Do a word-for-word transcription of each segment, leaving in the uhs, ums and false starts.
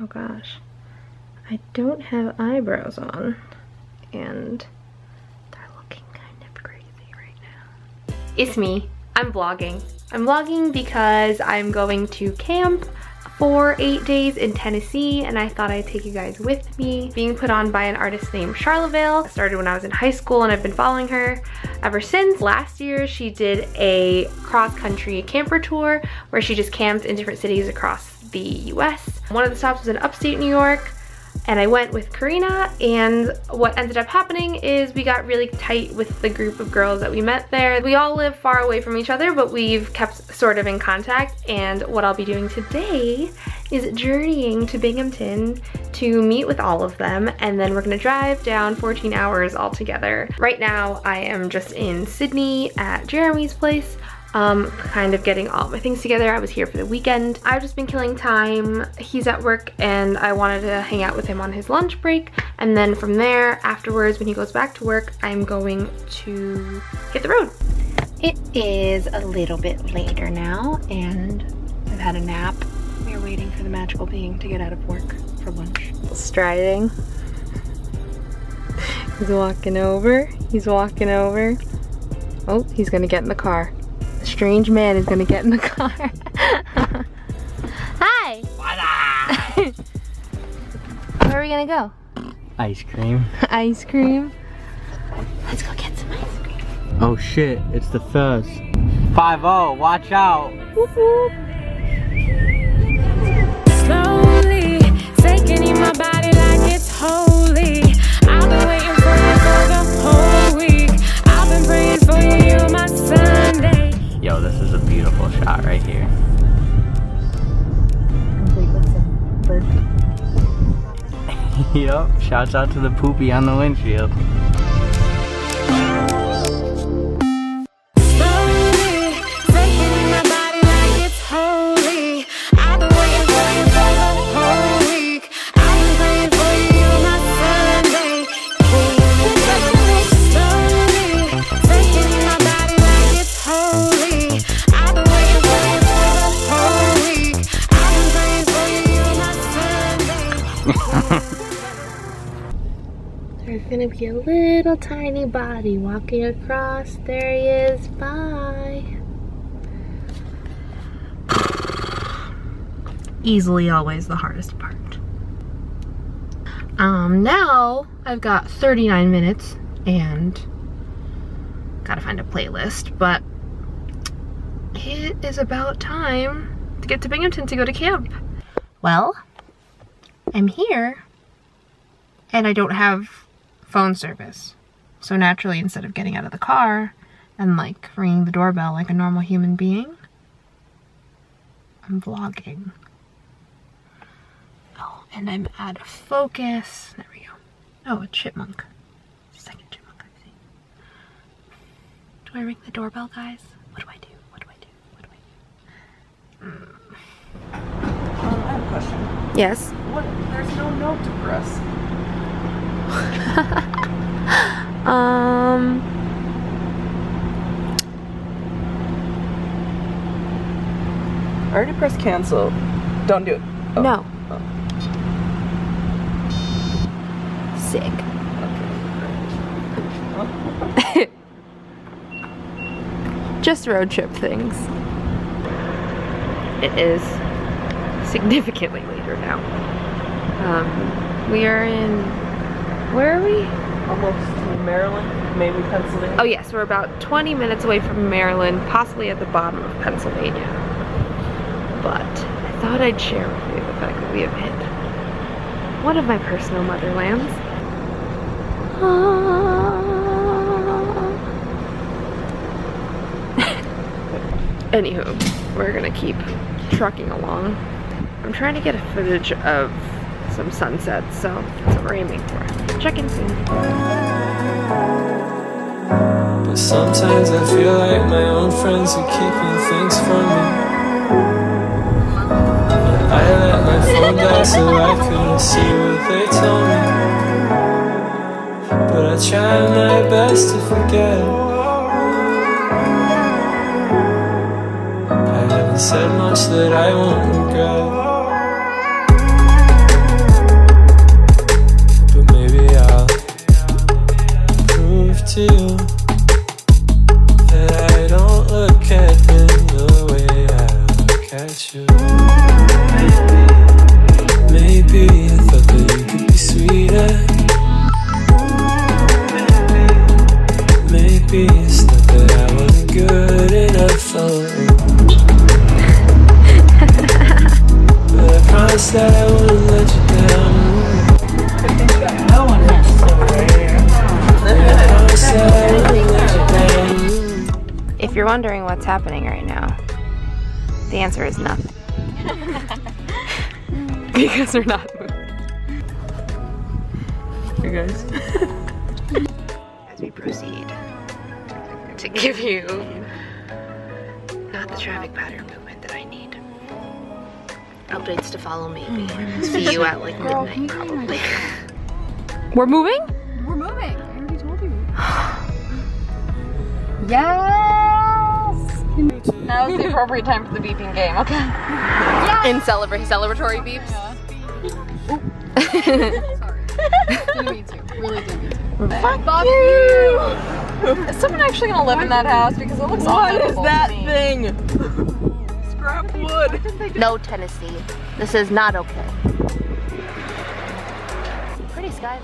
Oh gosh. I don't have eyebrows on, and they're looking kind of crazy right now. It's me. I'm vlogging. I'm vlogging because I'm going to camp for eight days in Tennessee, and I thought I'd take you guys with me. Being put on by an artist named Charlavail. It started when I was in high school, and I've been following her ever since. Last year she did a cross-country camper tour where she just camped in different cities across the U S. One of the stops was in upstate New York, and I went with Karina, and what ended up happening is we got really tight with the group of girls that we met there. We all live far away from each other, but we've kept sort of in contact, and what I'll be doing today is journeying to Binghamton to meet with all of them, and then we're gonna drive down fourteen hours all together. Right now, I am just in Sydney at Jeremy's place. Um, kind of getting all my things together. I was here for the weekend. I've just been killing time. He's at work, and I wanted to hang out with him on his lunch break. And then from there, afterwards, when he goes back to work, I'm going to hit the road. It is a little bit later now, and I've had a nap. We are waiting for the magical being to get out of work for lunch. Striding. He's walking over. He's walking over. Oh, he's gonna get in the car. Strange man is gonna get in the car. Hi! Where are we gonna go? Ice cream. Ice cream? Let's go get some ice cream. Oh shit, it's the first. five oh, watch out! Whoop whoop. Slowly, taking in my body like it's holy. I've been waiting for you for the whole week. I've been praying for you, you're my Sunday. Yo, this is a beautiful shot right here. Complete with some burp. Yup, shouts out to the poopy on the windshield. Gonna be a little tiny body walking across. There he is. Bye. Easily always the hardest part. Um, now I've got thirty-nine minutes and gotta find a playlist, but it is about time to get to Binghamton to go to camp. Well, I'm here and I don't have phone service. So naturally, instead of getting out of the car and like ringing the doorbell like a normal human being, I'm vlogging. Oh, and I'm out of focus. There we go. Oh, a chipmunk. Second chipmunk I've seen. Do I ring the doorbell, guys? What do I do? What do I do? What do I do? Mm. Um, I have a question. Yes? What? There's no note to press. um, I already pressed cancel. Don't do it. Oh. No. Oh. Sick. Okay. Just road trip things. It is significantly later now. Um, we are in. Where are we? Almost to Maryland, maybe Pennsylvania. Oh yes, we're about twenty minutes away from Maryland, possibly at the bottom of Pennsylvania. But I thought I'd share with you the fact that we have hit one of my personal motherlands. Ah. Anywho, we're gonna keep trucking along. I'm trying to get a footage of some sunsets, so that's what we're aiming for. Check in soon. But sometimes I feel like my own friends are keeping things from me. I let my phone die so I couldn't see what they told me. But I try my best to forget. I haven't said much that I won't regret. promise that I wouldn't let you down. I want to I promise I let you down. If you're wondering what's happening right now, the answer is nothing. Because they're not moving. Here guys. As we proceed to give you not the traffic pattern movement that I need. Updates to follow me. Mm-hmm. See you at like midnight probably. We're moving? We're moving. I already told you. Yes! Now is the appropriate time for the beeping game, okay? Yes! In celebra celebratory beeps. Sorry. You need to. Really do need to. Fuck Bob you! Is someone actually gonna live in that house? Because it looks awful. What is that thing? Scrap wood. No, Tennessee. This is not okay. Pretty skyline.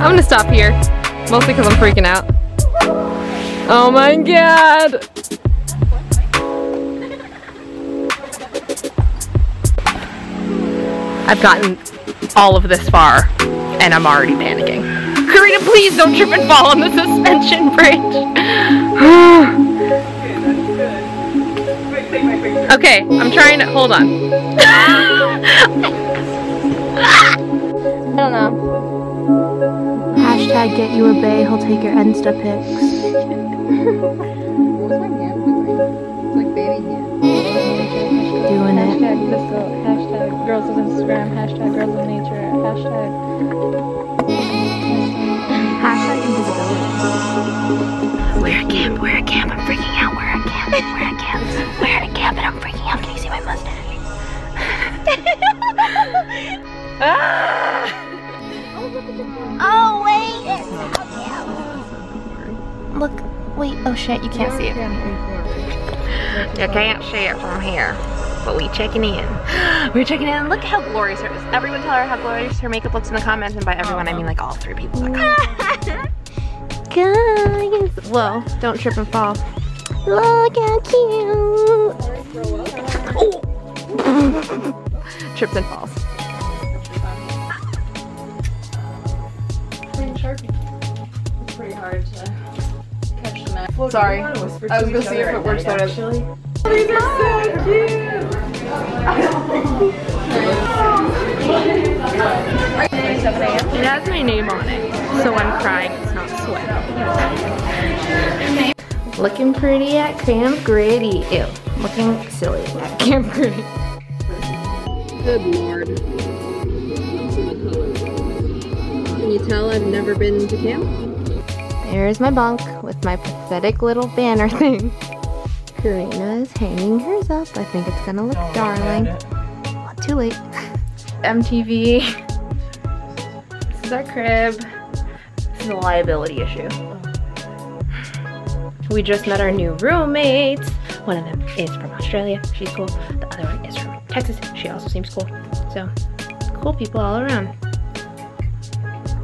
I'm gonna stop here, mostly because I'm freaking out. Oh my god! I've gotten all of this far, and I'm already panicking. Karina, please don't trip and fall on the suspension bridge. Okay, I'm trying to, hold on. I don't know. Hashtag get you a bae, he'll take your Insta pics. What's my hand look like? It's like baby hand. Doing hashtag it. Hashtag let's go. Hashtag girls of Instagram. Hashtag girls of nature. Hashtag. Hashtag invisibility. We're at camp. We're at camp. I'm freaking out. We're at camp. We're at camp. We're at camp and I'm freaking out. Can you see my mustache? Ah! Oh wait! It's okay. Look, wait, oh shit, you can't see it. You can't see it from here. But we checking in. We're checking in. Look how glorious her is. Everyone tell her how glorious her makeup looks in the comments, and by everyone I mean like all three people that comment. Guys! Whoa, don't trip and fall. Look how cute! Oh. Trips and falls. It's pretty hard to catch the net. Well, sorry, I was gonna see if it works out actually. These are so cute! It has my name on it, so I'm crying, it's not sweat. Looking pretty at Camp Gritty. Ew, looking silly at Camp Gritty. Good lord. Can you tell I've never been to camp? There's my bunk with my pathetic little banner thing. Karina is hanging hers up. I think it's gonna look oh, darling. Well, too late. M T V. This is our crib. This is a liability issue. We just met our new roommates. One of them is from Australia, she's cool. The other one is from Texas, she also seems cool. So, cool people all around.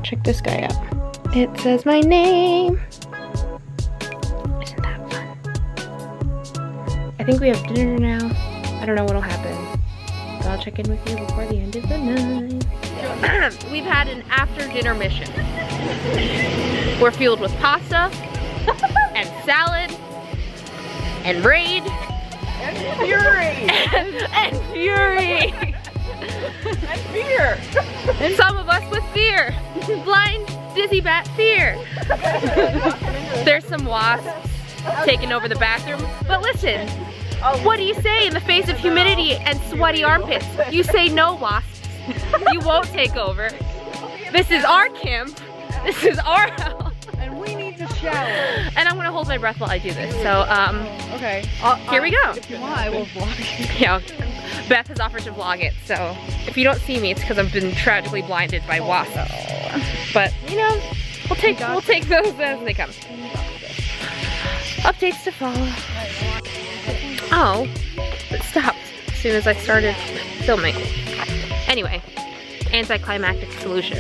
Check this guy out. It says my name. Isn't that fun? I think we have dinner now. I don't know what'll happen, but I'll check in with you before the end of the night. We've had an after dinner mission. We're fueled with pasta and salad and raid and fury and, and fury and fear. And some of us with fear, blind, dizzy bat fear. There's some wasps taking over the bathroom, but listen. What do you say in the face of humidity and sweaty armpits? You say no, wasps. You won't take over. This is our camp. This is our house. And we need to shower. And I'm gonna hold my breath while I do this. So, um, okay. I'll, here I'll, we go. If you want, I will vlog. Yeah. Beth has offered to vlog it. So, if you don't see me, it's because I've been tragically blinded by wasps. But you know, we'll take we'll take those as they come. Updates to follow. Oh, it stopped as soon as I started filming. Anyway, anticlimactic solution.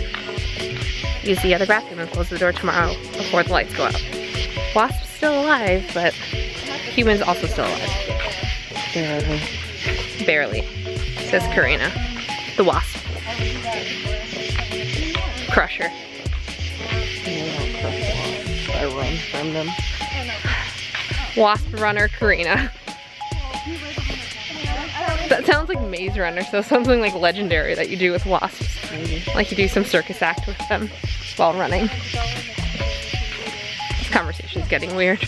Use the other bathroom and close the door tomorrow before the lights go out. Wasp's still alive, but humans also still alive. Barely. Barely, says Karina. The wasp. Crusher. I run from them. Wasp runner Karina. That sounds like Maze Runner, so something like legendary that you do with wasps. Mm-hmm. Like you do some circus act with them while running. This conversation's getting weird.